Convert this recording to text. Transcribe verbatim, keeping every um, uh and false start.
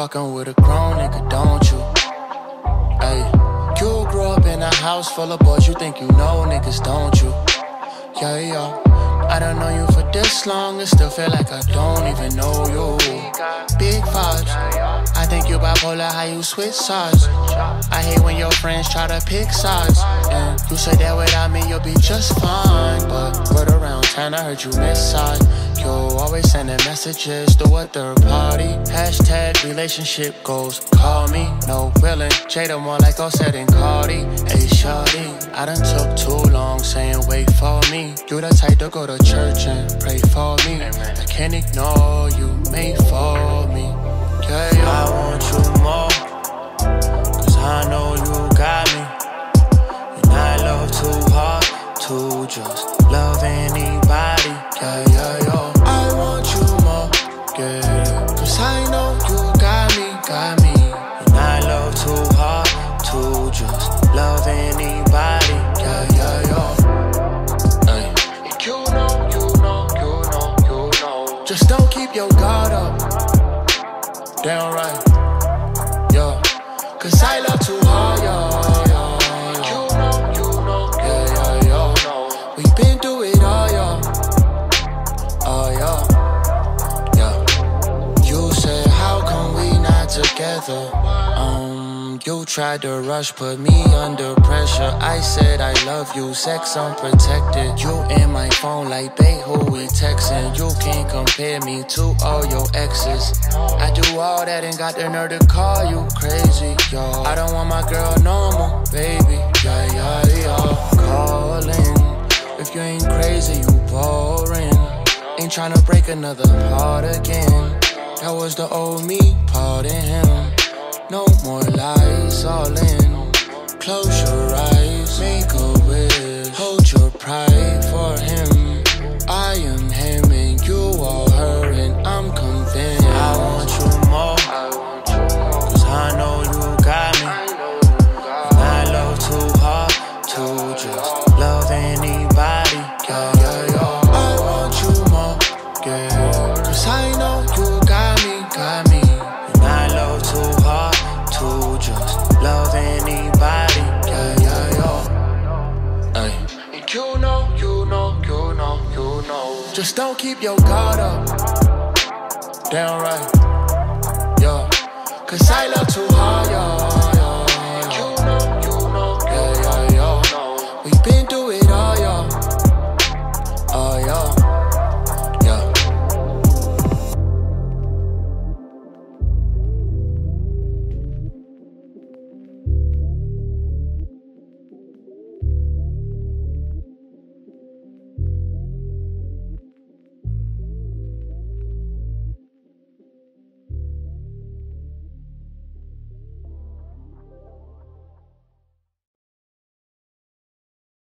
fucking with a grown nigga, don't you? Hey, you grew up in a house full of boys, you think you know niggas, don't you? Yeah, yeah, I done known you for this long and still feel like I don't even know you. Big vibes, I think you bipolar, how you switch sides. I hate when your friends try to pick sides, and you say that without me you'll be just fine. But right around town I heard you miss sides. You always sending messages to a third party. Hashtag relationship goals. Call me, no willing. Jada more like Offset and Cardi. Hey shawty, I done took too long saying wait for me. You the type to go to church and pray for me. I can't ignore you, made for me. Yeah, yeah. I want you more, cause I know you got me. And I love too hard to just love anybody. Yeah, yeah, yeah. Cause I know you got me, got me. And I love too hard to just love anybody. Yeah, yeah, yeah. Ay. You know, you know, you know, you know. Just don't keep your guard up. Damn right. Yeah. Cause I love too hard, yeah, yeah, yeah. You know, you know, yeah, yeah, yeah. We've been through it all, yeah. Oh, yeah. Together, um, you tried to rush, put me under pressure. I said I love you, sex unprotected. You in my phone like, babe, who we texting? You can't compare me to all your exes. I do all that and got the nerve to call you crazy, yo. I don't want my girl normal, baby. Yeah, yeah, yeah. Calling, if you ain't crazy, you boring. Ain't tryna break another heart again. That was the old me, pardon him. No more lies, all in. Close your eyes, make a wish. Hold your pride for him. I am him and you are her, and I'm convinced. I want you more, cause I know you got me. And I love too hard to just love anybody. Yeah, yeah, yeah. I want you more, yeah. Cause I know you got me, and I love too hard to just love anybody. Yeah, yeah, yeah. Ay. And you know, you know, you know, you know. Just don't keep your guard up. Damn right. Yeah. Cause I love too hard, yeah.